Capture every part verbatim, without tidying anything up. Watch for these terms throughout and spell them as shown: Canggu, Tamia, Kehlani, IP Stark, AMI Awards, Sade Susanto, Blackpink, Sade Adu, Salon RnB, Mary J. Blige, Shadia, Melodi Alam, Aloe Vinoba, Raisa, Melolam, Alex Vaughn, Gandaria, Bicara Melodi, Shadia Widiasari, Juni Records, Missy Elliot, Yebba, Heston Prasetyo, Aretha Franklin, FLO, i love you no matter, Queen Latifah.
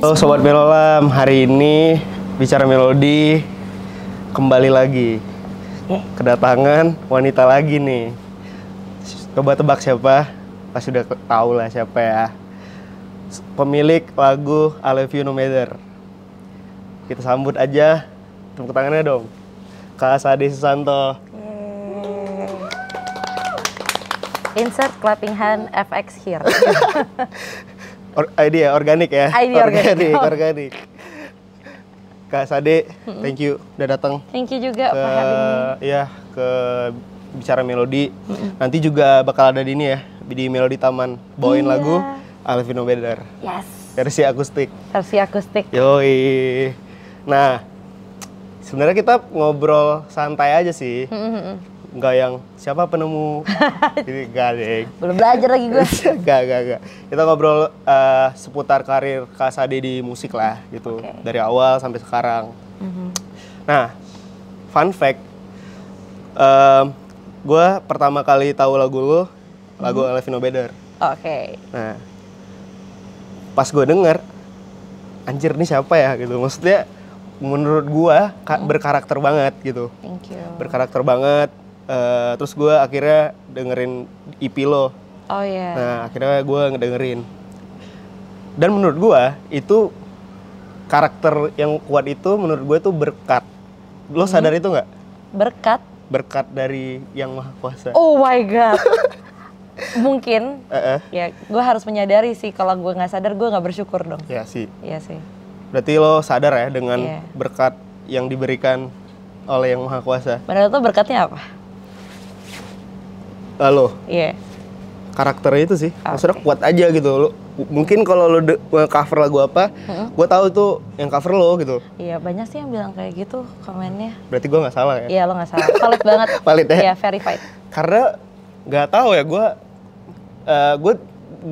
Halo Sobat Melolam, hari ini Bicara Melodi kembali lagi. Kedatangan wanita lagi nih. Coba tebak siapa? Pasti udah tahu lah siapa ya. Pemilik lagu I Love You No Matter. Kita sambut aja, tepuk tangannya dong, Kak Sade Susanto. Yeay. Insert clapping hand F X here. Or, idea organik ya, idea organik, organik. Kak Sade, mm-hmm. thank you udah datang. Thank you juga Pak Habib. Ya, ke Bicara Melodi. Mm-hmm. Nanti juga bakal ada di ini ya, di Melodi Taman, bawain yeah. lagu I Love You No Matter. Yes. Versi akustik. Versi akustik. Yoi. Nah, sebenarnya kita ngobrol santai aja sih. Mm-hmm. Enggak yang siapa penemu, jadi gak deh. Belum belajar lagi gue. Gak, gak, gak. Kita ngobrol uh, seputar karir Kak Sade di musik lah gitu. Okay. Dari awal sampai sekarang. Mm-hmm. Nah, fun fact. Um, gue pertama kali tahu lagu lo, lagu mm-hmm. I Love You No Matter. Oke. Okay. Nah, pas gue denger, anjir nih siapa ya gitu. Maksudnya menurut gue mm-hmm. berkarakter banget gitu. Thank you. Berkarakter banget. Uh, terus gue akhirnya dengerin E P lo. Oh iya. Yeah. Nah akhirnya gue ngedengerin. Dan menurut gue itu karakter yang kuat itu menurut gue itu berkat. Lo sadar hmm. itu nggak? Berkat? Berkat dari Yang Maha Kuasa. Oh my God. Mungkin. Uh-uh. Ya gue harus menyadari sih, kalau gue nggak sadar gue nggak bersyukur dong. Iya sih. Iya sih. Berarti lo sadar ya dengan yeah. berkat yang diberikan oleh Yang Maha Kuasa. Menurut lo berkatnya apa? Lalu, yeah. karakternya itu sih, maksudnya okay. kuat aja gitu. Lu, mungkin kalau lo cover lagu apa, mm-hmm. gue tahu tuh yang cover lo gitu. Iya, banyak sih yang bilang kayak gitu komennya. Berarti gue nggak salah ya? Iya, lo nggak salah. Valid banget. Valid ya? Iya, verified. Karena nggak tahu ya, gue uh, gue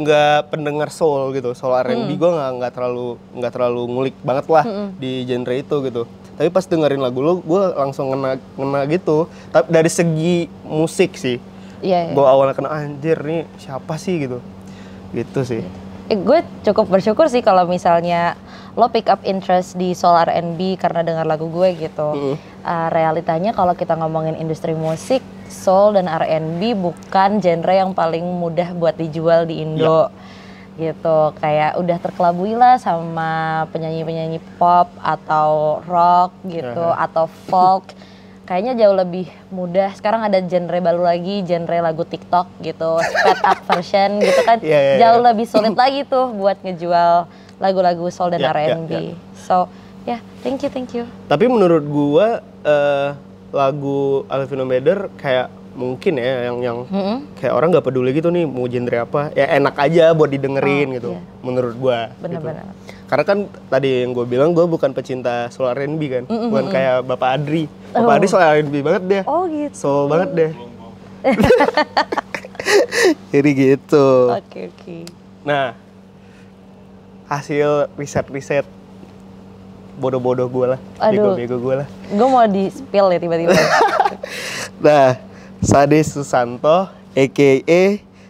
nggak pendengar soul gitu, soul R and B. Mm. Gue nggak nggak terlalu nggak terlalu ngulik banget lah mm-hmm. di genre itu gitu. Tapi pas dengerin lagu lo, gue langsung ngena ngena gitu. Tapi dari segi musik sih. Yeah, yeah. Gue awalnya kena anjir nih siapa sih gitu, gitu sih. Eh, gue cukup bersyukur sih kalau misalnya lo pick up interest di soul R and B karena dengar lagu gue gitu. Mm. Uh, realitanya kalau kita ngomongin industri musik, soul dan R and B bukan genre yang paling mudah buat dijual di Indo. Yeah. Gitu, kayak udah terkelabui lah sama penyanyi-penyanyi pop atau rock gitu, uh-huh. atau folk. Kayaknya jauh lebih mudah. Sekarang ada genre baru lagi, genre lagu TikTok gitu, sped up version gitu kan. Yeah, yeah, jauh yeah. lebih sulit lagi tuh buat ngejual lagu-lagu soul dan yeah, R and B. Yeah, yeah. So, ya, yeah, thank you, thank you. Tapi menurut gua uh, lagu I Love You No Matter kayak mungkin ya yang yang mm-hmm. kayak orang nggak peduli gitu nih mau genre apa, ya enak aja buat didengerin oh, gitu. Yeah. Menurut gua. Benar-benar. Gitu. Karena kan tadi yang gue bilang, gue bukan pecinta soul R and B kan, mm-hmm. bukan kayak Bapak Adri. Bapak oh. Adri soul R and B banget deh, oh, gitu. soul mm. banget deh. Jadi gitu. Oke okay, oke. Okay. Nah, hasil riset-riset bodoh-bodoh gue lah, bego-bego gue lah. Gue mau di-spill ya tiba-tiba. Nah, Sade Susanto, a k a.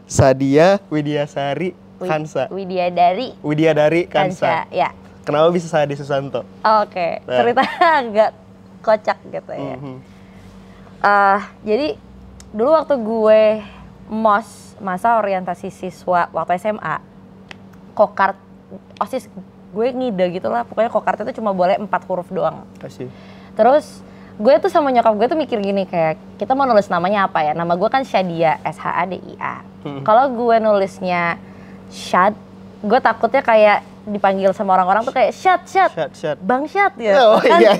Shadia Widiasari. Kansa. Widiadari. Widiadari Kansa. Kansa. Ya. Kenapa bisa Sade Susanto? Oke, okay. nah. ceritanya agak kocak gitu ya. Mm-hmm. Uh, jadi dulu waktu gue mos masa orientasi siswa waktu S M A, kokart osis gue ngide gitulah, pokoknya kokart itu cuma boleh empat huruf doang. Kasih. Terus gue tuh sama nyokap gue tuh mikir gini, kayak kita mau nulis namanya apa ya? Nama gue kan Shadia, S H A D I A. Mm-hmm. Kalau gue nulisnya Shad, gue takutnya kayak dipanggil sama orang-orang tuh kayak Shad, Shad, Shad, Shad. Bang Shad ya. Oh kan? Iya.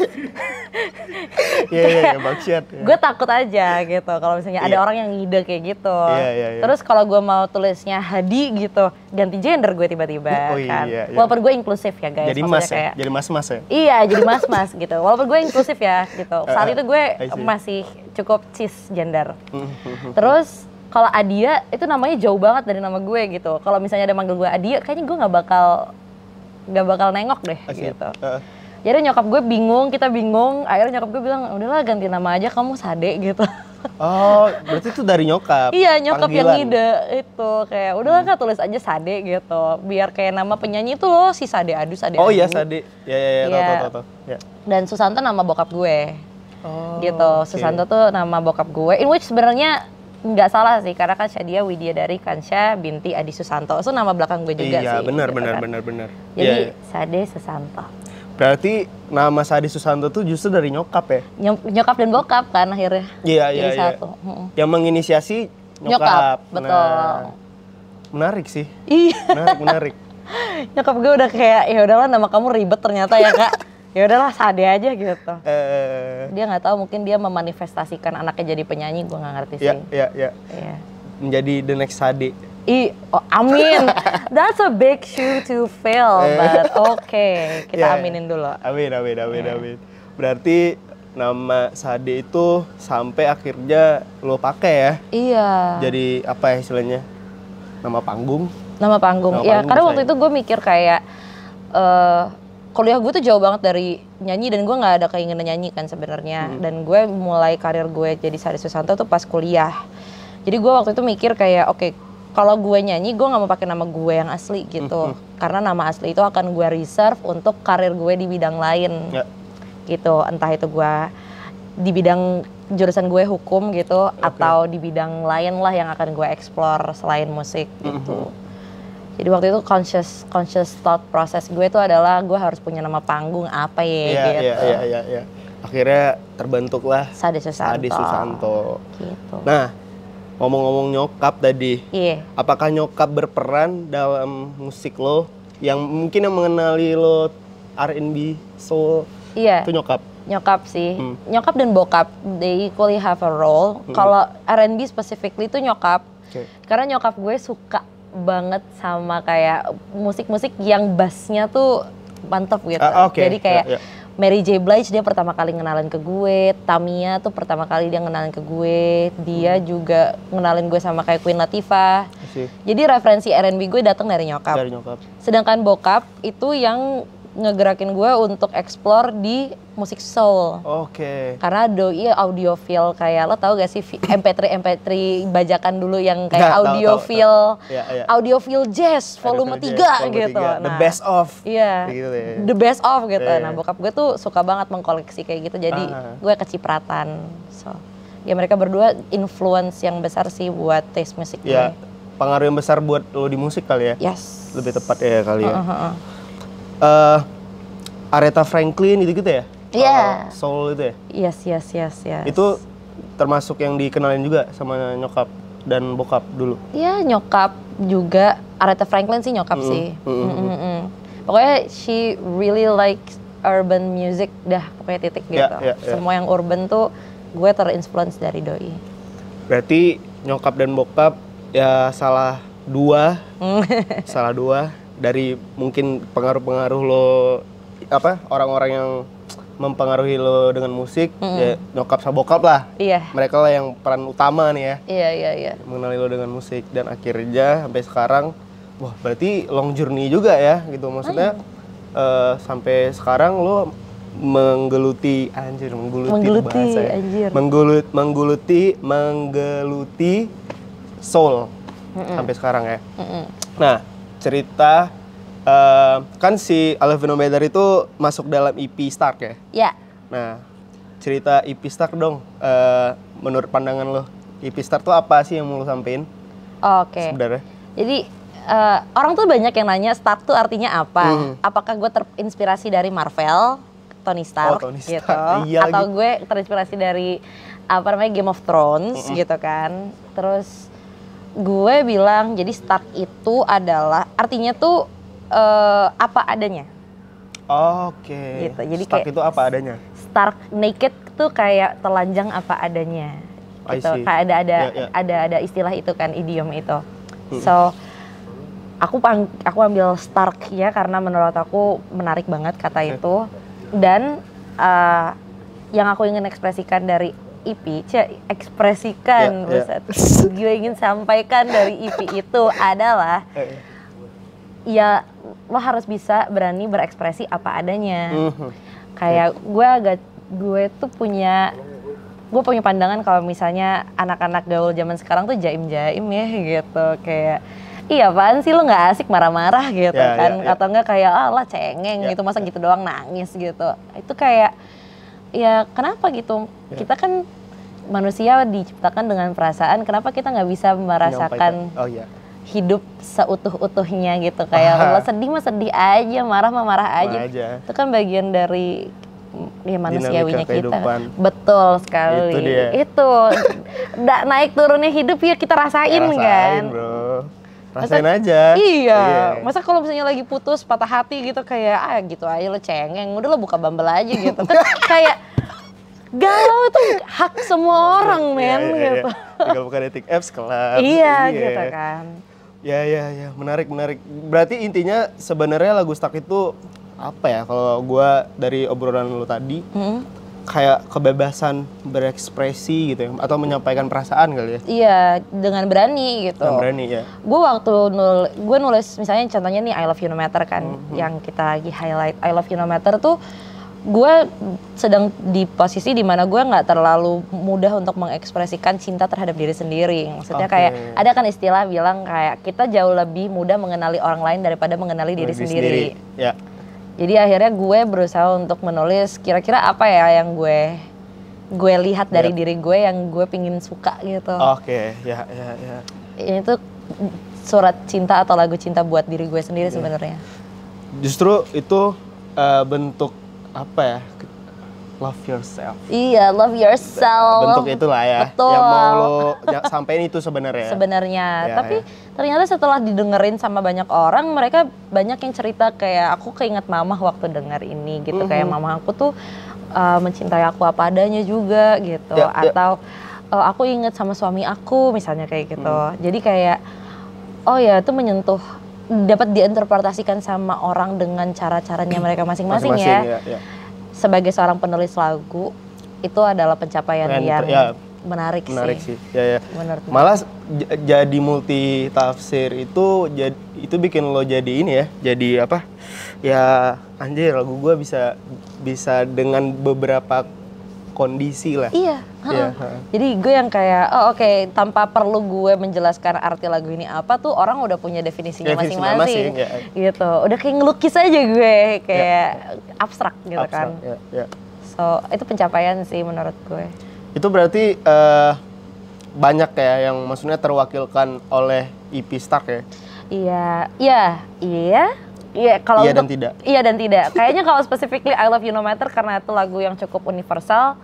Iya, iya, Bang Shad. Ya. Gue takut aja gitu kalau misalnya yeah. ada orang yang ngide kayak gitu. Yeah, yeah, yeah. Terus kalau gue mau tulisnya Hadi gitu, ganti gender gue tiba-tiba oh, kan. Iya, iya. Walaupun gue inklusif ya guys. Jadi mas ya? Kayak, jadi mas-mas ya? Iya, jadi mas-mas gitu. Walaupun gue inklusif ya gitu. Saat uh, itu gue masih cukup cis gender. Terus kalau Adia itu namanya jauh banget dari nama gue gitu. Kalau misalnya ada manggil gue Adia, kayaknya gue nggak bakal nggak bakal nengok deh Asyik. Gitu. Uh. Jadi nyokap gue bingung, kita bingung. Akhirnya nyokap gue bilang, udahlah ganti nama aja kamu Sade gitu. Oh, berarti itu dari nyokap? Iya, nyokap panggilan. Yang ide itu. Kayak udahlah hmm. Kak, tulis aja Sade gitu. Biar kayak nama penyanyi itu loh, si Sade Adu, Sade Adu. Oh iya, Sade. Iya, iya, iya, tau, tau, tau. Ya. Dan Susanto nama bokap gue. Oh, gitu, okay. Susanto tuh nama bokap gue. In which sebenarnya nggak salah sih, karena kan Shadia Widya dari Kansya binti Adi Susanto. Itu nama belakang gue juga iya, sih. Iya, benar, gitu benar, kan. benar, benar. Jadi, yeah. Sade Susanto. Berarti nama Sade Susanto tuh justru dari nyokap ya? Nyokap dan bokap kan akhirnya. Iya, iya, iya. Satu. Yang menginisiasi nyokap. Nyokap, betul. Nah, menarik sih. Iya. Menarik, menarik. Nyokap gue udah kayak, ya udahlah nama kamu ribet ternyata ya Kak. Ya udahlah Sade aja gitu. Uh, dia nggak tahu mungkin dia memanifestasikan anaknya jadi penyanyi, gue nggak ngerti sih. Iya, iya, iya. Yeah. Menjadi the next Sade. I, oh, amin. That's a big shoe to fill, but oke, okay. Kita yeah. aminin dulu. Amin, amin, amin, yeah. amin. Berarti nama Sade itu sampai akhirnya lo pakai ya? Iya. Jadi apa istilahnya? Nama panggung? Nama panggung. Iya, karena waktu itu gue mikir kayak uh, kuliah gue tuh jauh banget dari nyanyi dan gue nggak ada keinginan nyanyi kan sebenarnya. Hmm. Dan gue mulai karir gue jadi Sade Susanto tuh pas kuliah. Jadi gue waktu itu mikir kayak oke. Okay, kalau gue nyanyi, gue gak mau pakai nama gue yang asli gitu. Mm-hmm. Karena nama asli itu akan gue reserve untuk karir gue di bidang lain. Yeah. Gitu, entah itu gue di bidang jurusan gue hukum gitu. Okay. Atau di bidang lain lah yang akan gue explore selain musik gitu. Mm-hmm. Jadi waktu itu conscious conscious thought process gue itu adalah gue harus punya nama panggung apa ya yeah, gitu. Iya, yeah, yeah, yeah. Akhirnya terbentuklah Sade Susanto. Sade Susanto. Gitu. Nah. Ngomong-ngomong nyokap tadi, yeah. apakah nyokap berperan dalam musik lo yang mungkin yang mengenali lo R and B, soul, yeah. itu nyokap? Nyokap sih, hmm. nyokap dan bokap, they equally have a role. Hmm. Kalau R and B specifically itu nyokap, okay. karena nyokap gue suka banget sama kayak musik-musik yang bassnya tuh mantep gitu, uh, okay. jadi kayak... Yeah, yeah. Mary J. Blige dia pertama kali ngenalin ke gue, Tamia tuh pertama kali dia ngenalin ke gue, dia hmm. juga ngenalin gue sama kayak Queen Latifah. Asik. Jadi referensi R and B gue datang dari nyokap. Dari nyokap. Sedangkan bokap itu yang ngegerakin gue untuk explore di musik soul. Oke. Okay. Karena doi audiophile kayak lo tau gak sih M P three M P three bajakan dulu yang kayak audiophile, yeah, yeah. audiophile jazz volume tiga gitu. Nah, the best of. Iya. Yeah, gitu, yeah. The best of gitu. Yeah, yeah. Nah bokap gue tuh suka banget mengkoleksi kayak gitu. Jadi uh-huh. gue kecipratan. So ya mereka berdua influence yang besar sih buat taste musik gue. Yeah. Pengaruh yang besar buat lo di musik kali ya. Yes. Lebih tepat ya kali ya. Uh-huh. Uh, Aretha Franklin gitu-gitu ya? Iya. Yeah. Uh, soul itu ya? Yes, yes, yes, yes. Itu termasuk yang dikenalin juga sama nyokap dan bokap dulu? Iya, yeah, nyokap juga. Aretha Franklin sih nyokap mm-hmm. sih. Mm-hmm. Mm-hmm. Pokoknya she really likes urban music dah, pokoknya titik gitu. Yeah, yeah, yeah. Semua yang urban tuh gue terinfluence dari doi. Berarti nyokap dan bokap ya salah dua, salah dua. Dari mungkin pengaruh-pengaruh lo apa orang-orang yang mempengaruhi lo dengan musik mm-hmm. ya nyokap sama bokap lah yeah. mereka lah yang peran utama nih ya iya yeah, iya yeah, iya yeah. mengenali lo dengan musik dan akhirnya sampai sekarang wah berarti long journey juga ya gitu maksudnya uh, sampai sekarang lo menggeluti anjir menggeluti menggeluti bahasa ya. anjir menggelut menggeluti menggeluti soul mm-hmm. sampai sekarang ya mm-hmm. Nah cerita uh, kan si Aloe Vinoba itu masuk dalam I P Stark ya? Iya. Nah, cerita I P Stark dong. Uh, menurut pandangan lo, I P Stark tuh apa sih yang mau lo sampein? Oke. Okay. Sebenarnya. Jadi uh, orang tuh banyak yang nanya Stark tuh artinya apa? Hmm. Apakah gue terinspirasi dari Marvel, Tony Stark, oh, Tony Stark. gitu? Iya, atau gitu. Gue terinspirasi dari apa namanya Game of Thrones mm-hmm. gitu kan? Terus gue bilang jadi Stark itu adalah artinya tuh uh, apa adanya. Oke. Okay. Gitu. Jadi Stark kayak itu apa adanya. Stark naked tuh kayak telanjang apa adanya. Gitu. Kayak ada ada yeah, yeah. ada ada istilah itu kan idiom itu. Hmm. So aku pang, aku ambil Stark ya karena menurut aku menarik banget kata itu dan uh, yang aku ingin ekspresikan dari I P, ekspresikan, yeah, yeah. gue ingin sampaikan dari I P itu adalah ya lo harus bisa berani berekspresi apa adanya. Mm-hmm. Kayak gue agak gue tuh punya gue punya pandangan kalau misalnya anak-anak gaul zaman sekarang tuh jaim-jaim ya gitu, kayak iya apaan sih lu nggak asik marah-marah gitu yeah, kan yeah, yeah. atau enggak kayak alah cengeng yeah, gitu masa yeah. gitu doang nangis gitu, itu kayak ya kenapa gitu yeah. kita kan manusia diciptakan dengan perasaan, kenapa kita nggak bisa merasakan oh, yeah. hidup seutuh-utuhnya gitu, kayak kalau sedih mah sedih aja, marah mah marah aja. aja itu kan bagian dari ya manusiawinya kita. Betul sekali. Itu, dia. itu. Da, naik turunnya hidup ya kita rasain, rasain kan. Bro. Rasain masa, aja. Iya. Yeah. Masa kalau misalnya lagi putus, patah hati gitu kayak ah gitu aja lo cengeng, udah lo buka Bumble aja gitu. Kan kayak galau itu hak semua orang men yeah, yeah, yeah. gitu. Tinggal buka dating apps kelar. Iya yeah. gitu kan. Ya ya ya, menarik menarik. Berarti intinya sebenarnya lagu Stuck itu apa ya, kalau gue dari obrolan lo tadi hmm? kayak kebebasan berekspresi gitu ya, atau menyampaikan perasaan kali ya? Iya, dengan berani gitu. Dengan berani ya. Gue waktu nul, gue nulis misalnya contohnya nih I Love You No Matter kan, hmm. yang kita lagi highlight I Love You No Matter tuh, gue sedang di posisi dimana gue nggak terlalu mudah untuk mengekspresikan cinta terhadap diri sendiri. Maksudnya okay. kayak ada kan istilah bilang kayak kita jauh lebih mudah mengenali orang lain daripada mengenali diri, diri sendiri. sendiri. Ya. Jadi akhirnya gue berusaha untuk menulis kira-kira apa ya yang gue gue lihat dari yeah. diri gue yang gue pingin suka gitu. Oke, okay. ya, yeah, ya, yeah, ya. Yeah. Itu surat cinta atau lagu cinta buat diri gue sendiri yeah. sebenarnya. Justru itu uh, bentuk apa ya? Love yourself. Iya, love yourself. Bentuk itulah ya. Betul. Yang mau lo sampein itu sebenarnya. Sebenarnya, ya, tapi ya. ternyata setelah didengerin sama banyak orang, mereka banyak yang cerita kayak aku keinget mama waktu denger ini gitu, mm-hmm. kayak mama aku tuh uh, mencintai aku apa adanya juga gitu, ya, atau ya. Uh, aku inget sama suami aku misalnya kayak gitu. Hmm. Jadi kayak oh ya itu menyentuh, dapat diinterpretasikan sama orang dengan cara-caranya mereka masing-masing, masing-masing ya. ya, ya. Sebagai seorang penulis lagu, itu adalah pencapaian Ren, yang ya, menarik, menarik sih. sih. Ya, ya. Malah jadi multi tafsir itu, jadi, itu bikin lo jadi ini ya, jadi apa? Ya anjir lagu gue bisa bisa dengan beberapa kondisi lah. Iya. Ya, jadi gue yang kayak, oh oke, okay, tanpa perlu gue menjelaskan arti lagu ini apa tuh orang udah punya definisinya masing-masing. Ya, ya. Gitu, udah kayak ngelukis aja gue kayak. Ya. abstrak gitu abstrak, kan, yeah, yeah. so itu pencapaian sih menurut gue. Itu berarti uh, banyak ya yang maksudnya terwakilkan oleh I P Stark ya? Iya, iya, iya, iya kalau iya dan tidak. Iya dan tidak. Kayaknya kalau specifically I Love You No Matter karena itu lagu yang cukup universal,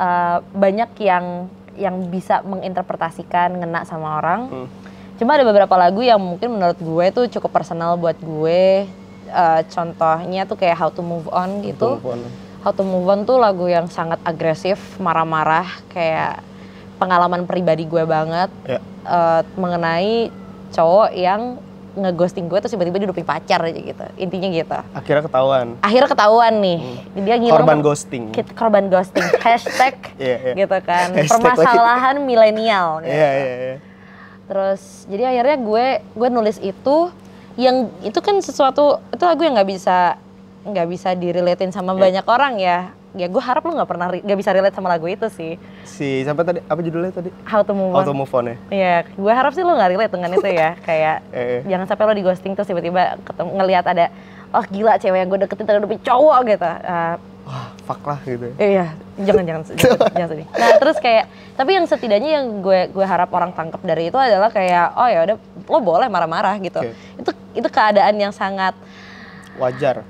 uh, banyak yang yang bisa menginterpretasikan ngena sama orang. Hmm. Cuma ada beberapa lagu yang mungkin menurut gue tuh cukup personal buat gue. Uh, contohnya tuh kayak How to Move On gitu. How to Move On. How to Move On tuh lagu yang sangat agresif, marah-marah, kayak pengalaman pribadi gue banget yeah. uh, mengenai cowok yang ngeghosting gue terus tiba-tiba didupin pacar aja gitu, intinya gitu. Akhirnya ketahuan. Akhirnya ketahuan nih, hmm. dia ngilang. Korban ghosting. Korban ghosting, hashtag yeah, yeah. gitu kan. Hashtag permasalahan milenial. Gitu. Yeah, yeah, yeah. Terus jadi akhirnya gue gue nulis itu. Yang itu kan sesuatu, itu lagu yang nggak bisa nggak bisa direlatein sama yeah. banyak orang ya. Ya gue harap lo nggak pernah nggak bisa relate sama lagu itu sih. Si sampai tadi apa judulnya tadi? How to Move On. How to Move On ya. Iya, gue harap sih lo nggak relate dengan itu ya. Kayak yeah, yeah. jangan sampai lo di ghosting terus tiba-tiba ketemu ngelihat ada oh gila cewek yang gue deketin ternyata lebih cowok gitu. Uh, Wah fuck lah gitu. Iya, jangan jangan jangan, jangan sedih. Nah terus kayak tapi yang setidaknya yang gue gue harap orang tangkap dari itu adalah kayak oh ya udah lo boleh marah-marah gitu. Okay. Itu itu keadaan yang sangat wajar,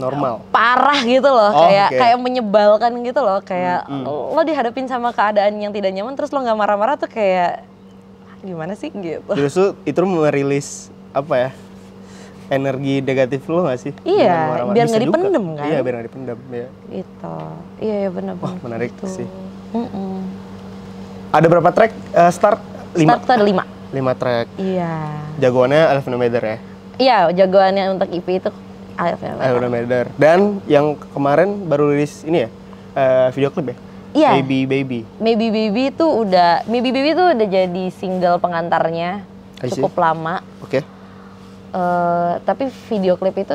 normal, parah gitu loh, oh, kayak okay. kayak menyebalkan gitu loh, kayak mm, mm. lo dihadapin sama keadaan yang tidak nyaman terus lo nggak marah-marah tuh kayak gimana sih gitu. Justru itu merilis apa ya energi negatif lo nggak sih? Iya, marah -marah. biar nggak dipendem juga. kan? Iya, biar nggak dipendem ya. Itu, iya ya benar. Wah menarik gitu. sih. Mm -mm. Ada berapa track? Uh, start lima. Start ada lima. Lima track. Iya. Jagoannya I Love You No Matter ya? Iya, jagoannya untuk I P itu I Love You No Matter. Dan yang kemarin baru rilis ini ya, uh, video klip ya? Iya. Maybe Baby. Maybe Baby itu udah, Maybe Baby itu udah jadi single pengantarnya cukup lama. Oke. Okay. Uh, tapi video klip itu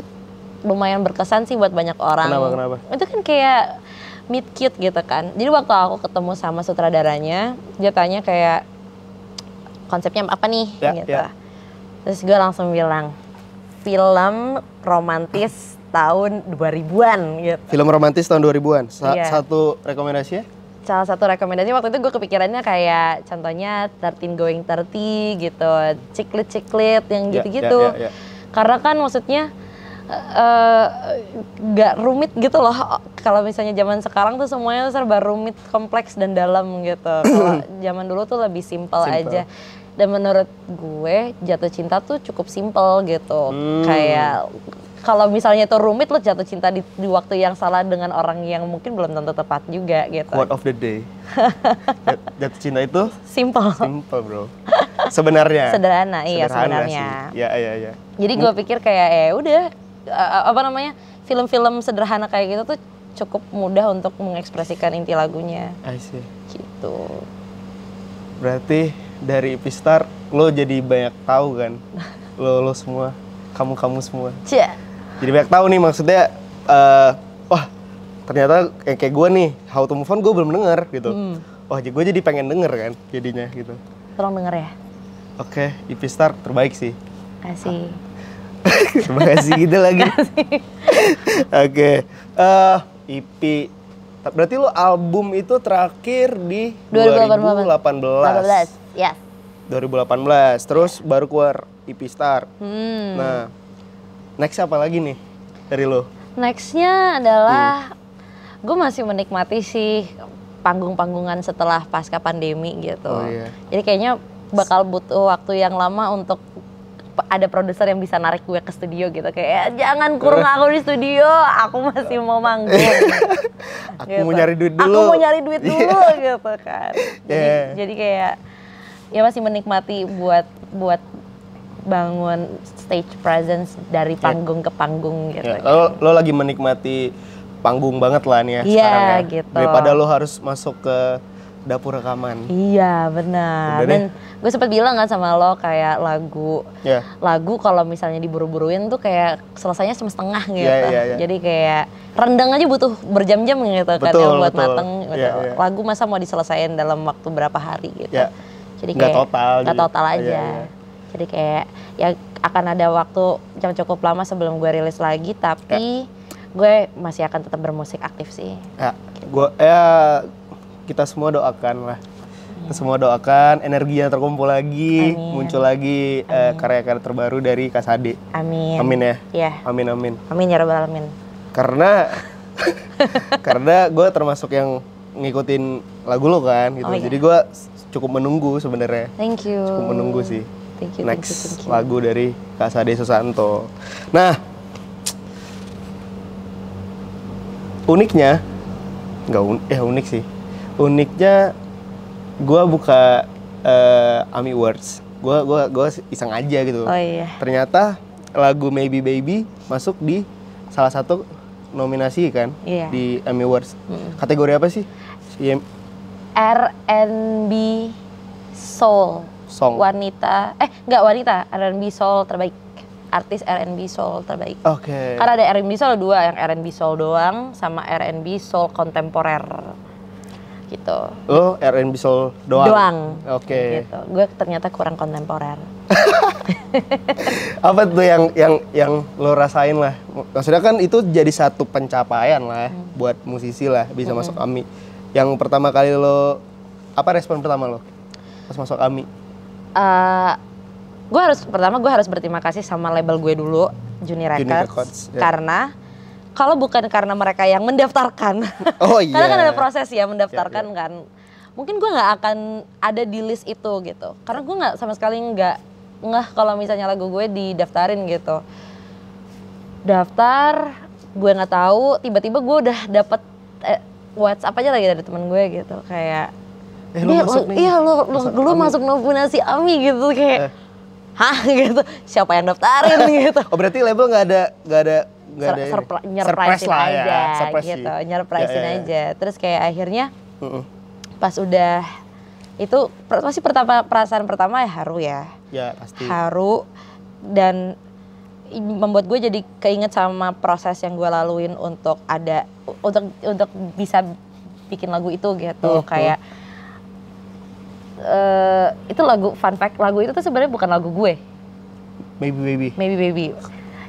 lumayan berkesan sih buat banyak orang. Kenapa? Kenapa? Itu kan kayak meet cute gitu kan. Jadi waktu aku ketemu sama sutradaranya, dia tanya kayak konsepnya apa nih ya, gitu. Ya. Terus gue langsung bilang film romantis tahun dua ribuan gitu. Film romantis tahun dua ribuan. Sa yeah. Satu rekomendasi ya? Salah satu rekomendasi waktu itu gue kepikirannya kayak contohnya thirteen going thirty gitu, Ciklit-Ciklit yang gitu-gitu. Yeah, yeah, yeah, yeah. Karena kan maksudnya nggak uh, rumit gitu loh. Kalau misalnya zaman sekarang tuh semuanya serba rumit, kompleks dan dalam gitu. Kalau zaman dulu tuh lebih simpel aja. Dan menurut gue jatuh cinta tuh cukup simpel gitu. Hmm. Kayak kalau misalnya itu rumit, lo jatuh cinta di, di waktu yang salah dengan orang yang mungkin belum tentu tepat juga gitu. Quote of the day. Jatuh cinta itu simple. Simple bro. Sebenarnya. Sederhana, iya Sederhana sebenarnya. Iya iya iya. Jadi gue pikir kayak ya udah. Uh, apa namanya, film-film sederhana kayak gitu tuh cukup mudah untuk mengekspresikan inti lagunya. I see. Gitu. Berarti dari I P Stark lo jadi banyak tahu kan, lo lo semua, kamu kamu semua. Cia. Jadi banyak tahu nih maksudnya, uh, wah ternyata kayak kayak gue nih, How to Move On gue belum denger gitu. Hmm. Wah gue jadi pengen denger kan, jadinya gitu. Tolong denger ya. Oke, okay, I P Stark terbaik sih. Kasih. Ah. Terima kasih gitu lagi. Oke, okay. uh, I P. Berarti lo album itu terakhir di dua ribu delapan belas. Yes. dua ribu delapan belas. Terus yeah. baru keluar I P Stark. Hmm. Nah, next apa lagi nih dari lo? Nextnya adalah hmm. gue masih menikmati sih panggung-panggungan setelah pasca pandemi gitu. Oh, yeah. Jadi kayaknya bakal butuh waktu yang lama untuk ada produser yang bisa narik gue ke studio gitu, kayak jangan kurung aku di studio, aku masih mau manggung. Aku gitu. mau nyari duit dulu. Aku mau nyari duit dulu yeah. gitu kan. Jadi, yeah. jadi kayak ya masih menikmati buat buat bangun stage presence dari panggung yeah. ke panggung gitu. Yeah. Lo, lo lagi menikmati panggung banget lah nih ya yeah, sekarang ya. Gitu. Daripada lo harus masuk ke dapur rekaman. Iya benar. Dan gue sempat bilang kan sama lo kayak lagu, yeah. lagu kalau misalnya diburu-buruin tuh kayak selesainya setengah gitu. Yeah, yeah, yeah. Jadi kayak rendang aja butuh berjam-jam gitu betul, kan yang buat betul. mateng. Yeah, yeah. Lagu masa mau diselesaikan dalam waktu berapa hari gitu. Yeah. Jadi kayak nggak total, nggak total aja. Yeah, yeah. Jadi kayak ya akan ada waktu yang cukup lama sebelum gue rilis lagi, tapi yeah. gue masih akan tetap bermusik aktif sih. Yeah. Gitu. Gue ya. Kita semua doakan lah, kita semua doakan energinya terkumpul lagi, amin. muncul lagi karya-karya eh, terbaru dari Kak Sade. Amin. Amin ya? Iya. Amin, amin. Amin ya Rabbal Alamin. Karena, karena gue termasuk yang ngikutin lagu lo kan, gitu. Oh, iya. Jadi gue cukup menunggu sebenarnya. Thank you. Cukup menunggu sih. Thank you. Next thank you, thank you. Lagu dari Kak Sade Susanto. Nah, uniknya, nggak un eh, unik sih. Uniknya, gue buka uh, A M I Awards, gue gua, gua iseng aja gitu. Oh, iya. Ternyata lagu Maybe Baby masuk di salah satu nominasi kan iya. di A M I Awards. Hmm. Kategori apa sih? R and B Soul. Song. Wanita, eh nggak wanita, R and B Soul terbaik. Artis R and B Soul terbaik. Oke. Okay. Karena ada R and B Soul dua, yang R and B Soul doang sama R and B Soul kontemporer. Gitu. Oh, R and B soul doang. Doang. Oke. Okay. Gitu. Gue ternyata kurang kontemporer. Apa tuh yang yang yang lo rasain lah? Maksudnya kan itu jadi satu pencapaian lah hmm. buat musisi lah bisa hmm. masuk A M I. Yang pertama kali lo apa respon pertama lo pas masuk A M I? Uh, gue harus pertama gue harus berterima kasih sama label gue dulu, Juni Records, Juni Records yeah. karena kalau bukan karena mereka yang mendaftarkan, oh, iya. karena kan ada proses ya mendaftarkan iya, iya. kan, mungkin gue nggak akan ada di list itu gitu, karena gue nggak sama sekali nggak ngeh kalau misalnya lagu gue didaftarin gitu, daftar gue nggak tahu, tiba-tiba gue udah dapet eh, WhatsApp aja lagi dari teman gue gitu kayak, eh, lu masuk nih. iya lu lu, masuk, lu masuk nominasi A M I gitu kayak, eh. hah gitu, siapa yang daftarin gitu? Oh berarti label nggak ada nggak ada nyerprisin aja ya. Surprise gitu, nyerprisin ya, ya, ya. aja. Terus kayak akhirnya uh-uh. pas udah itu masih pertama perasaan pertama ya haru ya, ya pasti. haru dan membuat gue jadi keinget sama proses yang gue laluin untuk ada untuk untuk bisa bikin lagu itu gitu. Kayak uh, itu lagu, fun fact, lagu itu tuh sebenarnya bukan lagu gue. Baby Baby. Baby Baby.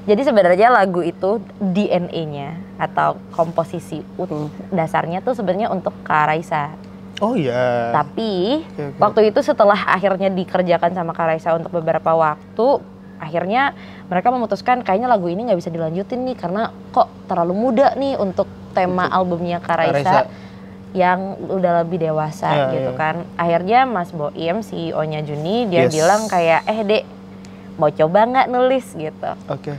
Jadi sebenarnya lagu itu D N A-nya atau komposisi hmm. dasarnya tuh sebenarnya untuk Kak Raisa. Oh iya. Yeah. Tapi okay, okay. waktu itu setelah akhirnya dikerjakan sama Kak Raisa untuk beberapa waktu, akhirnya mereka memutuskan kayaknya lagu ini nggak bisa dilanjutin nih karena kok terlalu muda nih untuk tema Betul. albumnya Kak Raisa, Raisa yang udah lebih dewasa yeah, gitu yeah. kan. Akhirnya Mas Boim, C E O-nya Juni, dia yes. bilang kayak eh Dek, mau coba nggak nulis gitu. Oke. Okay.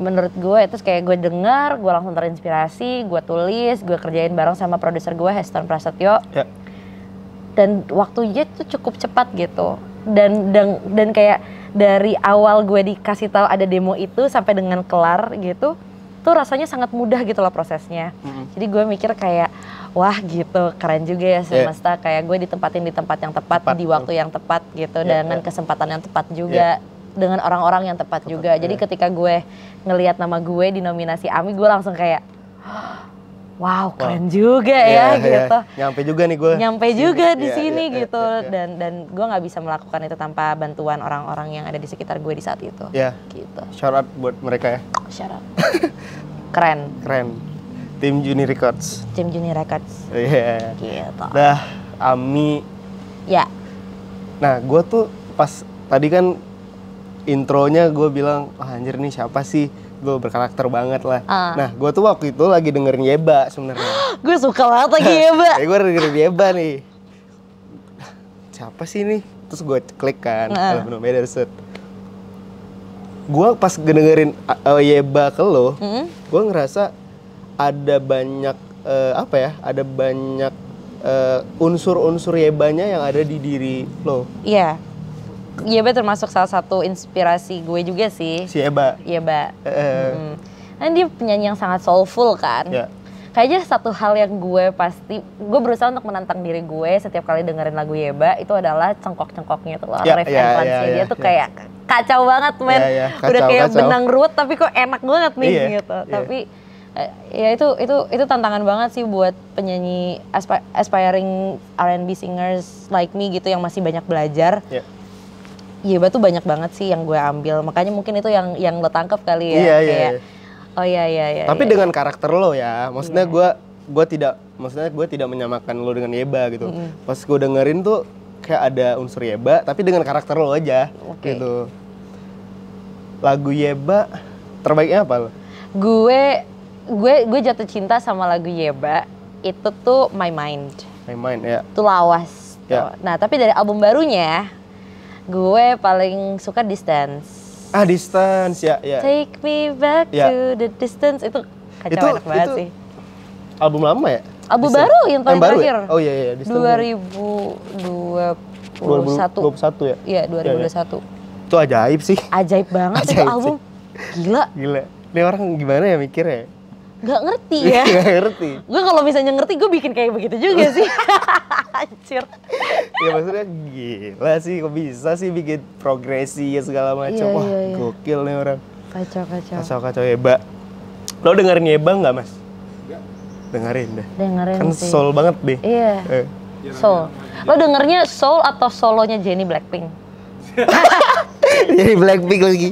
Menurut gue, terus kayak gue denger, gue langsung terinspirasi, gue tulis, gue kerjain bareng sama produser gue Heston Prasetyo. Yeah. Dan waktunya tuh cukup cepat gitu. Dan dan dan kayak dari awal gue dikasih tahu ada demo itu sampai dengan kelar gitu, tuh rasanya sangat mudah gitu loh prosesnya. Mm-hmm. Jadi gue mikir kayak wah gitu keren juga ya semesta, yeah. kayak gue ditempatin di tempat yang tepat, tepat di waktu yang tepat gitu, yeah, dengan yeah. kesempatan yang tepat juga. Yeah. Dengan orang-orang yang tepat, tepat juga. Ya. Jadi ketika gue ngelihat nama gue di nominasi A M I, gue langsung kayak, wow keren wow. juga ya, ya gitu. Ya. Nyampe juga nih gue. Nyampe sini. juga di ya, sini ya, gitu. Ya, ya, ya. Dan dan gue nggak bisa melakukan itu tanpa bantuan orang-orang yang ada di sekitar gue di saat itu. Ya. Gitu. Shout out buat mereka ya. Shout out. Keren. Keren. Tim Juni Records. Tim Juni Records. Iya. Yeah. Gitu. Dah A M I. Ya. Nah gue tuh pas tadi kan intronya gue bilang, oh, anjir nih siapa sih, gue berkarakter banget lah. Uh. Nah gue tuh waktu itu lagi dengerin Yebba sebenarnya. Gue suka banget lagi Yebba. Gue dengerin Yebba nih. Siapa sih nih? Terus gue klik kan, Aloe Vinoba dari set. Gue pas dengerin uh, Yebba ke lo, mm-hmm. gue ngerasa ada banyak uh, apa ya? Ada banyak uh, unsur-unsur Yebbanya yang ada di diri lo. Iya. Yeah. Yebba termasuk salah satu inspirasi gue juga sih. Si Yebba. Yebba. Uh. Hmm. Dia penyanyi yang sangat soulful kan. Yeah. Kayaknya satu hal yang gue pasti, gue berusaha untuk menantang diri gue setiap kali dengerin lagu Yebba itu adalah cengkok-cengkoknya tuh loh. Yeah, Riff yeah, and punch yeah, yeah, dia tuh yeah. kayak kacau banget men. Yeah, yeah. Kacau, Udah kayak kacau. benang ruwet tapi kok enak banget nih yeah, gitu. Yeah. Tapi ya itu itu itu tantangan banget sih buat penyanyi asp- aspiring R and B singers like me gitu yang masih banyak belajar. Yeah. Yebba tuh banyak banget sih yang gue ambil, makanya mungkin itu yang yang lo tangkap kali ya. Iya, kayak, iya. Oh iya iya iya. Tapi iya, dengan iya. karakter lo ya, maksudnya iya. gue gue tidak, maksudnya gue tidak menyamakan lo dengan Yebba gitu. Mm-hmm. Pas gue dengerin tuh kayak ada unsur Yebba, tapi dengan karakter lo aja okay. gitu. Lagu Yebba terbaiknya apa lo? Gue gue gue jatuh cinta sama lagu Yebba itu tuh My Mind. My Mind ya. Itu lawas. Ya. Tuh. Nah tapi dari album barunya, gue paling suka Distance. Ah Distance ya ya. Take me back ya. to the distance itu kacau itu, enak banget itu sih. Album lama ya? Album Distance. baru yang paling yang baru terakhir. Ya? Oh iya iya dua ribu dua puluh satu ya? Iya dua ribu dua puluh satu. Ya, ya. Itu ajaib sih. Ajaib banget ajaib itu album. Sih. Gila. Gila. Ini orang gimana ya mikirnya? Gak ngerti ya. Gak ngerti. Gue kalau misalnya ngerti gue bikin kayak begitu juga sih. Anjir. Ya maksudnya gila sih kok bisa sih bikin progresi ya segala macam. Iya, Wah iya, iya. gokil nih orang. Kacau-kacau. Kacau-kacau Yebba. Lo dengerin Yebba gak mas? Enggak. Dengerin dah. Dengerin kan sih. Soul banget deh. Iya. Eh. Soul. Lo dengernya soul atau solonya Jennie Blackpink? Jennie Blackpink lagi.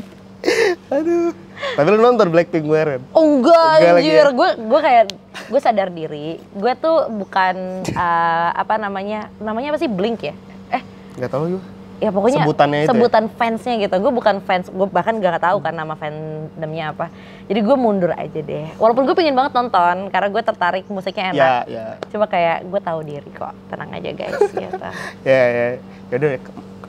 Aduh. Tapi lu nonton Blackpink kemarin? Oh enggak, enggak anjir, ya. gue gue kayak, gue sadar diri, gue tuh bukan, uh, apa namanya, namanya apa sih, Blink ya? Eh, gak tau gue. Ya pokoknya sebutannya sebutan ya? fansnya gitu, gue bukan fans, gue bahkan gak tahu kan nama fandomnya apa. Jadi gue mundur aja deh, walaupun gue pengen banget nonton, karena gue tertarik musiknya enak. Ya, ya. Cuma kayak, gue tahu diri kok, tenang aja guys gitu. Ya, ya, yaudah ya.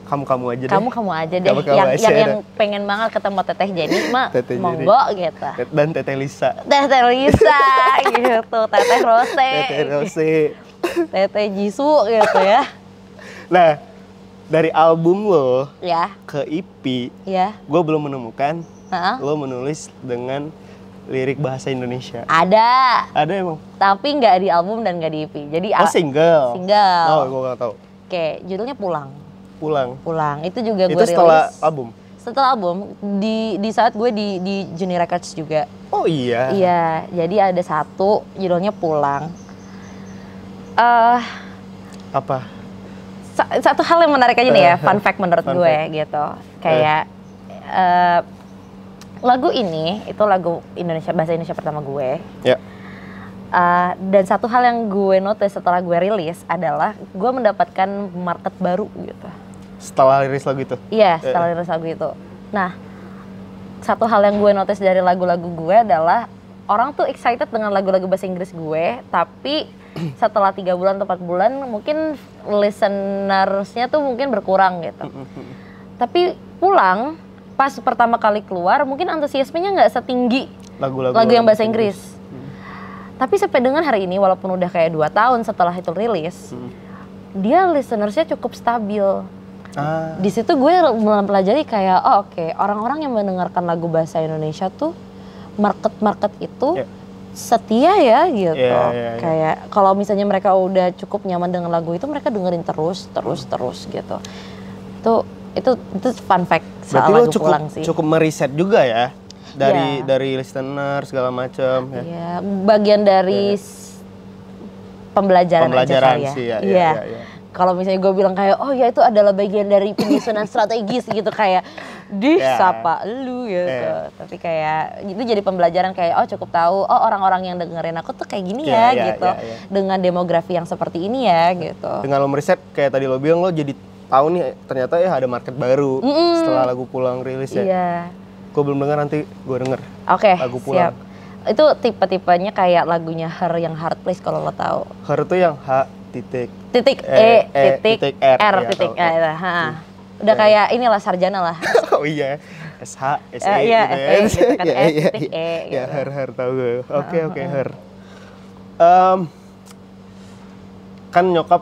Kamu-kamu aja deh. Kamu-kamu aja deh. Kamu-kamu yang aja yang, yang pengen banget ketemu Teteh Jenny mah monggo gitu. Dan Teteh Lisa. Teteh Lisa gitu. Teteh Rose. Teteh Rose. Teteh Jisoo gitu ya. Nah, dari album lo ya. ke E P, ya. gue belum menemukan uh-huh. lo menulis dengan lirik bahasa Indonesia. Ada. Ada emang? Tapi nggak di album dan nggak di E P. Jadi oh single? Single. Oh, gue nggak tahu. Oke, judulnya Pulang. Pulang. Pulang. Itu juga gue rilis. Itu setelah album? Setelah album. Di di saat gue di di Juni Records juga. Oh iya? Iya. Jadi ada satu judulnya Pulang. uh, apa? Satu hal yang menarik aja nih ya, fun fact menurut fun gue fact. gitu. Kayak uh, lagu ini itu lagu Indonesia, bahasa Indonesia pertama gue. Yeah. Uh, dan satu hal yang gue notice setelah gue rilis adalah gue mendapatkan market baru gitu. Setelah rilis lagu itu? Iya, yeah, setelah yeah. rilis lagu itu. Nah, satu hal yang gue notice dari lagu-lagu gue adalah orang tuh excited dengan lagu-lagu bahasa Inggris gue, tapi setelah tiga bulan atau empat bulan mungkin listenersnya tuh mungkin berkurang gitu. Tapi pulang pas pertama kali keluar mungkin antusiasmenya nggak setinggi lagu-lagu lagu yang bahasa Inggris. Inggris. Hmm. Tapi sampai dengan hari ini walaupun udah kayak dua tahun setelah itu rilis, hmm. dia listenersnya cukup stabil. Ah. Di situ gue mempelajari kayak oh oke okay, orang-orang yang mendengarkan lagu bahasa Indonesia tuh market-market itu. Yeah. Setia ya gitu, yeah, yeah, yeah. kayak kalau misalnya mereka udah cukup nyaman dengan lagu itu mereka dengerin terus, terus, hmm. terus gitu. Itu itu itu fun fact soal berarti lagu cukup, pulang sih. Cukup meriset juga ya dari yeah. dari listener segala macam. Iya, yeah. bagian dari yeah. pembelajaran, pembelajaran aja sih ya. Iya. Yeah. Yeah, yeah, yeah. Kalau misalnya gue bilang kayak, oh ya itu adalah bagian dari penyusunan strategis gitu kayak disapa yeah. lu gitu. Yeah. Tapi kayak itu jadi pembelajaran kayak oh cukup tahu oh orang-orang yang dengerin aku tuh kayak gini yeah, ya yeah, gitu. Yeah, yeah. Dengan demografi yang seperti ini ya gitu. Dengan lo meriset kayak tadi lo bilang lo jadi tahu nih ternyata ya ada market baru mm-hmm. setelah lagu pulang rilis ya. Yeah. Gue belum dengar nanti gue denger okay, lagu pulang. Siap. Itu tipe-tipenya kayak lagunya Her yang Hard Place kalau lo tahu. Her tuh yang H titik titik e, e titik, titik r, r ya, titik a ya, ha. Udah e. kayak inilah sarjana lah. Oh iya, sh s e ya, s e kan s titik e ya, her her tahu gue. Oke oke her. Kan nyokap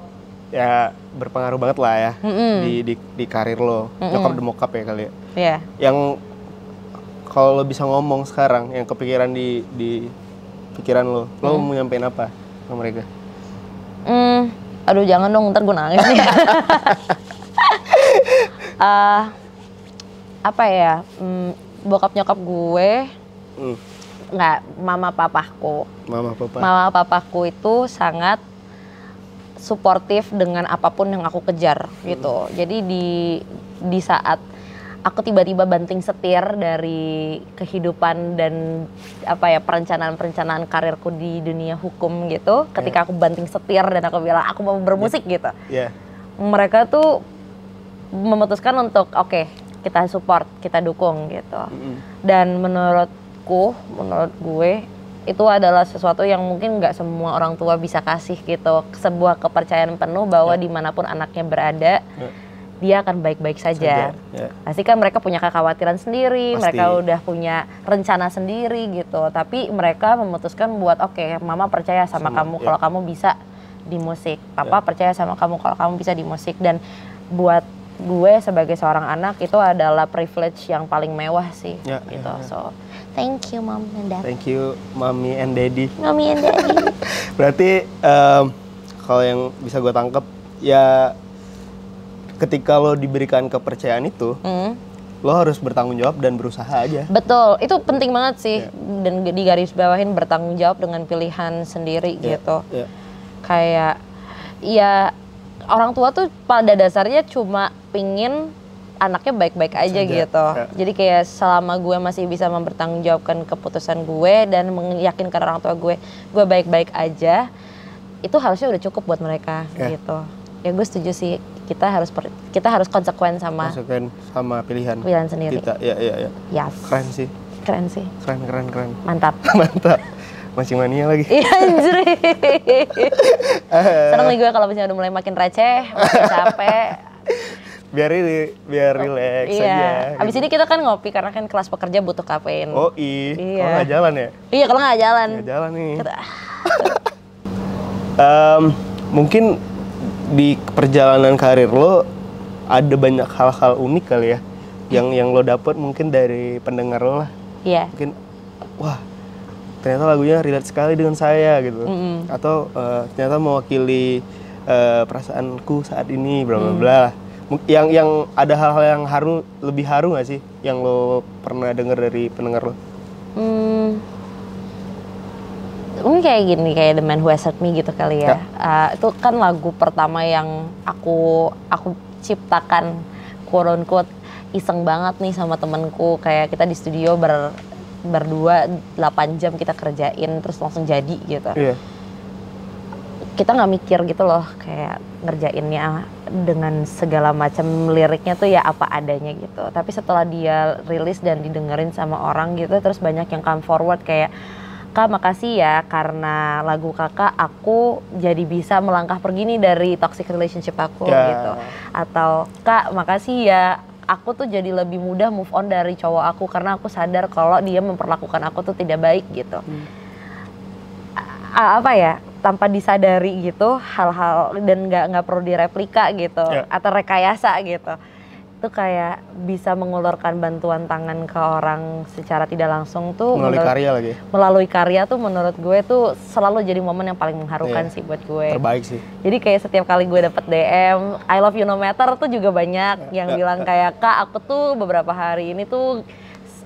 ya berpengaruh banget lah ya di di di karir lo. Nyokap demokap ya kali ya. Iya. Yang kalau lo bisa ngomong sekarang, yang kepikiran di di pikiran lo, lo mau nyampein apa ke mereka? Hmm, aduh jangan dong, ntar gue nangis nih. uh, apa ya, mm, bokap nyokap gue, mm. nggak, mama papaku. Mama papa. Mama papaku itu sangat suportif dengan apapun yang aku kejar gitu. Mm. Jadi di di saat aku tiba-tiba banting setir dari kehidupan dan apa ya perencanaan-perencanaan karirku di dunia hukum gitu. Ketika yeah. aku banting setir dan aku bilang aku mau bermusik yeah. gitu. Yeah. Mereka tuh memutuskan untuk oke okay, kita support, kita dukung gitu. Mm-hmm. Dan menurutku, menurut gue itu adalah sesuatu yang mungkin nggak semua orang tua bisa kasih gitu. Sebuah kepercayaan penuh bahwa yeah. dimanapun anaknya berada. Yeah. Dia akan baik-baik saja. Yeah. Pasti kan mereka punya kekhawatiran sendiri, Pasti. mereka udah punya rencana sendiri gitu. Tapi mereka memutuskan buat oke, okay, mama percaya sama, sama kamu yeah. kalau kamu bisa di musik. Papa yeah. percaya sama kamu kalau kamu bisa di musik. Dan buat gue sebagai seorang anak itu adalah privilege yang paling mewah sih. Yeah, gitu. Yeah, yeah. So thank you mom and dad. Thank you mommy and daddy. Mommy and daddy. Berarti um, kalau yang bisa gue tangkep ya. Ketika lo diberikan kepercayaan itu, mm. lo harus bertanggung jawab dan berusaha aja. Betul, itu penting banget sih. Yeah. Dan digarisbawahin bertanggung jawab dengan pilihan sendiri yeah. gitu. Yeah. Kayak, ya orang tua tuh pada dasarnya cuma pingin anaknya baik-baik aja Saja. gitu. Yeah. Jadi kayak selama gue masih bisa mempertanggungjawabkan keputusan gue dan meyakinkan orang tua gue, gue baik-baik aja, itu harusnya udah cukup buat mereka yeah. gitu. Ya gue setuju sih, kita harus per, kita harus konsekuen sama konsekuen sama pilihan pilihan sendiri kita ya ya ya yes. keren sih keren sih keren keren keren mantap mantap masih mania lagi iya anjir seneng nih gue kalau misalnya udah mulai makin receh makin capek biar ini biar relax iya. aja gitu. Abis ini kita kan ngopi karena kan kelas pekerja butuh kafein oh i iya. kalau nggak jalan ya iya kalau nggak jalan nggak jalan nih kita, um, mungkin di perjalanan karir lo ada banyak hal-hal unik kali ya yang yang lo dapet mungkin dari pendengar lo lah yeah. mungkin wah ternyata lagunya relate sekali dengan saya gitu mm-hmm. atau uh, ternyata mewakili uh, perasaanku saat ini bla bla bla mm. yang yang ada hal-hal yang haru lebih haru nggak sih yang lo pernah dengar dari pendengar lo mm. mungkin kayak gini, kayak The Man Who Has Hurt Me gitu kali ya. ya. Uh, itu kan lagu pertama yang aku aku ciptakan, quote unquote, iseng banget nih sama temenku. Kayak kita di studio ber, berdua delapan jam kita kerjain, terus langsung jadi gitu. Yeah. Kita nggak mikir gitu loh, kayak ngerjainnya dengan segala macam liriknya tuh ya apa adanya gitu. Tapi setelah dia rilis dan didengerin sama orang gitu, terus banyak yang come forward kayak, "Kak, makasih ya, karena lagu kakak aku jadi bisa melangkah pergi nih dari toxic relationship aku," yeah. gitu. Atau, "Kak, makasih ya, aku tuh jadi lebih mudah move on dari cowok aku karena aku sadar kalau dia memperlakukan aku tuh tidak baik," gitu. Hmm. A- apa ya? Tanpa disadari gitu hal-hal, dan nggak nggak perlu direplika gitu, yeah. atau rekayasa gitu. Itu kayak bisa mengulurkan bantuan tangan ke orang secara tidak langsung tuh melalui menurut, karya lagi melalui karya tuh menurut gue tuh selalu jadi momen yang paling mengharukan, yeah. sih buat gue. Terbaik sih. Jadi kayak setiap kali gue dapet D M I Love You No Matter tuh juga banyak yang bilang kayak, "Kak, aku tuh beberapa hari ini tuh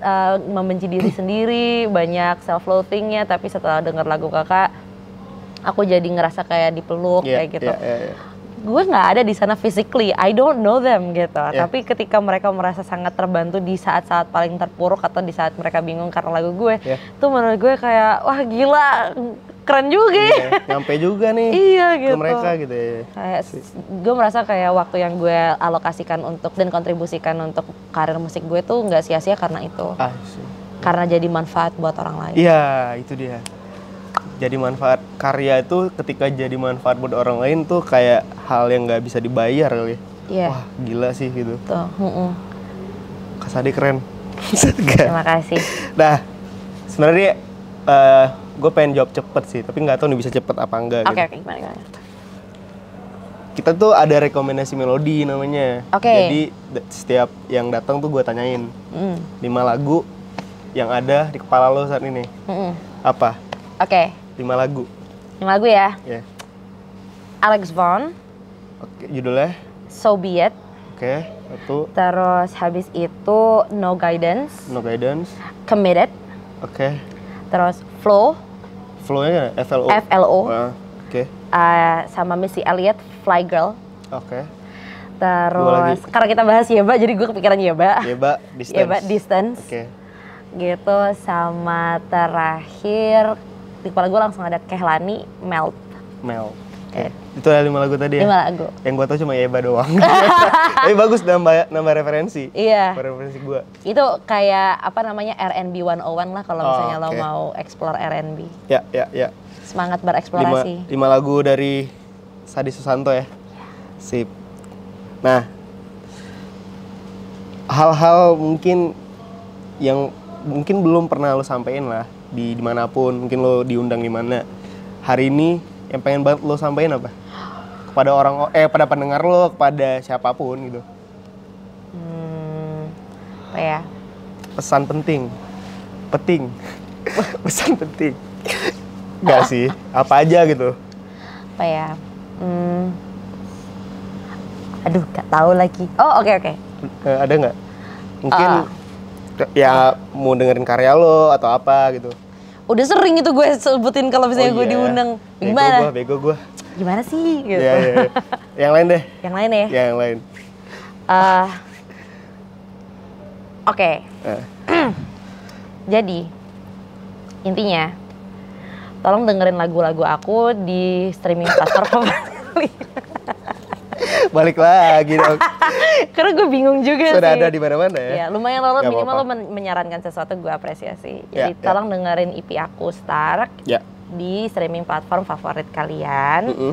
uh, membenci diri sendiri, banyak self loathingnya, tapi setelah denger lagu kakak aku jadi ngerasa kayak dipeluk," yeah, kayak gitu. Yeah, yeah, yeah. Gue nggak ada di sana physically, I don't know them gitu. Yeah. Tapi ketika mereka merasa sangat terbantu di saat-saat paling terpuruk atau di saat mereka bingung karena lagu gue, yeah. tuh menurut gue kayak, wah gila, keren juga. Yeah, nyampe juga nih iya, gitu. Ke mereka gitu ya. Kayak, gue merasa kayak waktu yang gue alokasikan untuk dan kontribusikan untuk karir musik gue tuh nggak sia-sia karena itu. Ah, sih. Karena jadi manfaat buat orang lain. Iya, yeah, itu dia. Jadi manfaat karya itu ketika jadi manfaat buat orang lain tuh kayak hal yang nggak bisa dibayar kali. Yeah. Wah gila sih gitu. Tuh. Uh-uh. Kak Sade keren. Terima kasih. Nah sebenarnya uh, gue pengen jawab cepet sih, tapi nggak tahu nih bisa cepet apa enggak. Oke okay, gitu. Oke okay, gimana gimana. Kita tuh ada rekomendasi melodi namanya. Oke. Okay. Jadi d- setiap yang datang tuh gue tanyain mm. lima lagu yang ada di kepala lo saat ini. Mm-mm. Apa? Oke. Okay. Lima lagu. Lima lagu ya? Yeah. Alex Vaughn. Oke, okay, judulnya? So Be It. Oke, okay, satu. Terus habis itu No Guidance. No Guidance. Committed. Oke. Okay. Terus Flow. Flow-nya F L O. F L O. Uh, Oke. Okay. Uh, sama Missy Elliot, Fly Girl. Oke. Okay. Terus, karena kita bahas Yebba, jadi gue kepikiran Yebba. Yebba, Distance. Yebba, Distance. Oke. Okay. Gitu, sama terakhir di kepala gue langsung ada Kehlani, Melt. Melt. Okay. Okay. Itu ada lima lagu tadi ya? Lima lagu. Yang gue tau cuma Yebba doang. Tapi bagus, nambah, nambah referensi. Iya. Nambah referensi gue. Itu kayak apa namanya, R and B one oh one lah kalau oh, misalnya okay. lo mau explore R and B. Ya, ya, ya. Semangat bereksplorasi. Lima, lima lagu dari Sade Susanto ya? Ya. Sip. Nah, hal-hal mungkin yang mungkin belum pernah lo sampein lah. Di dimanapun, mungkin lo diundang di mana. Hari ini yang pengen banget lo sampaikan apa? Kepada orang, eh pada pendengar lo, kepada siapapun gitu. Hmm, apa ya? Pesan penting. Penting. Pesan penting. Enggak sih, apa aja gitu. Apa ya? Hmm. Aduh, gak tahu lagi. Oh, oke okay, oke. Okay. Ada nggak? Mungkin oh. ya mau dengerin karya lo atau apa gitu. Udah sering itu gue sebutin kalau misalnya oh, gue yeah. diundang. Gimana? Bego gue, bego gue. Gimana sih? Gitu. Yeah, yeah, yeah. Yang lain deh. Yang lain ya? Yeah, yang lain. Uh, Oke. Okay. Uh. Jadi, intinya, tolong dengerin lagu-lagu aku di streaming platform. Balik lagi dong. Karena gue bingung juga. Sudah sih. Sudah ada di mana-mana ya? Ya lumayan lo, minimal lo men- menyarankan sesuatu, gue apresiasi. Jadi ya, tolong ya. dengerin I P aku Stark ya. Di streaming platform favorit kalian. Uh-uh.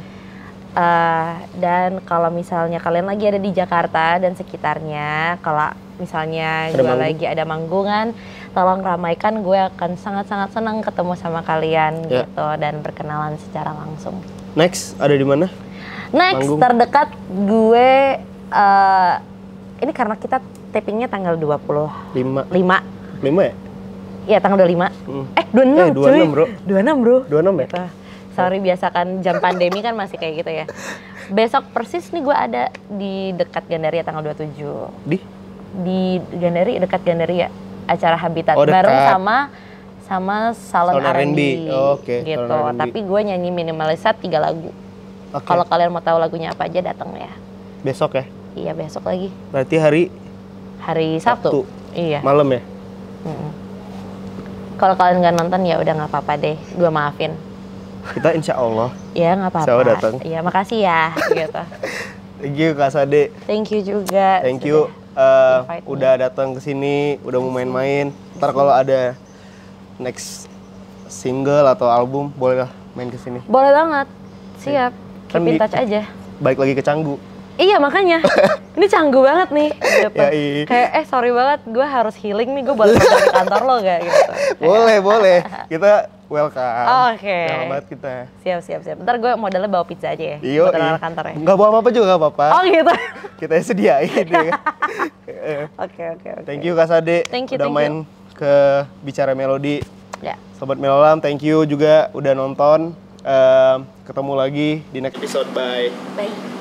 Uh, dan kalau misalnya kalian lagi ada di Jakarta dan sekitarnya, kalau misalnya gue lagi ada manggungan, tolong ramaikan, gue akan sangat-sangat senang ketemu sama kalian ya. Gitu dan berkenalan secara langsung. Next ada di mana? Next manggung. Terdekat gue uh, ini karena kita tapingnya tanggal dua puluh lima. lima ya? Iya tanggal dua puluh lima. Hmm. Eh dua puluh enam. Eh, dua puluh enam cuy. Bro. dua puluh enam bro. dua puluh enam ya? Gitu. Sorry biasakan jam pandemi kan masih kayak gitu ya. Besok persis nih gue ada di dekat Gandaria tanggal dua puluh tujuh. Di? Di Gandaria, dekat Gandaria. Acara Habitat oh, bareng sama sama salon R and B, oh, okay. gitu. R and B. Tapi gue nyanyi minimalisa tiga lagu. Okay. Kalau kalian mau tahu lagunya apa aja, datang ya. Besok ya? Iya, besok lagi. Berarti hari? Hari Sabtu. Sabtu. Iya. Malam ya? Mm-mm. Kalau kalian nggak nonton ya udah nggak apa-apa deh, gue maafin. Kita insya Allah. Iya nggak apa-apa. Insya Allah datang. Iya, makasih ya. Gitu. Thank you Kak Sade. Thank you juga. Thank you. Uh, udah datang ke sini, udah mau main-main. Ntar kalau ada next single atau album, bolehlah main ke sini. Boleh banget. Siap. Keep in touch aja. Balik lagi ke Canggu. Iya makanya, ini canggu banget nih. Ya, iya. Kayak eh sorry banget, gue harus healing nih, gue boleh ke kantor lo gak gitu. Boleh boleh, kita welcome. Oh, Oke. Okay. Welcome banget kita. Siap siap siap. Ntar gue modalnya bawa pizza aja ya. Iyo. Buat anak kantor ya. Gak bawa apa-apa juga gak apa-apa. Oh gitu. Kita sediain ya. Oke oke oke. Thank you Kak Sade. Thank you. Udah thank main you. Ke Bicara Melodi. Ya. Sobat Melolam, thank you juga udah nonton. Um, ketemu lagi di next episode. Bye. Bye.